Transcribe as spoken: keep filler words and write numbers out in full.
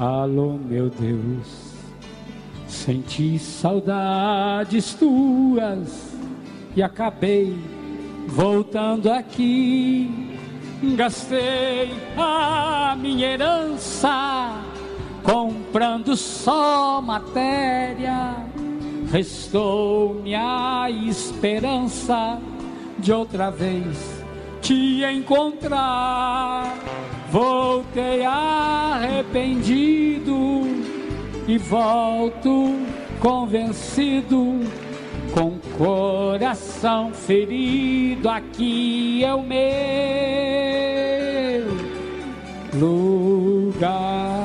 Alô, meu Deus, senti saudades tuas e acabei voltando aqui. Gastei a minha herança comprando só matéria. Restou-me a esperança de outra vez te encontrar. Voltei arrependido e volto convencido, com coração ferido. Aqui é o meu lugar.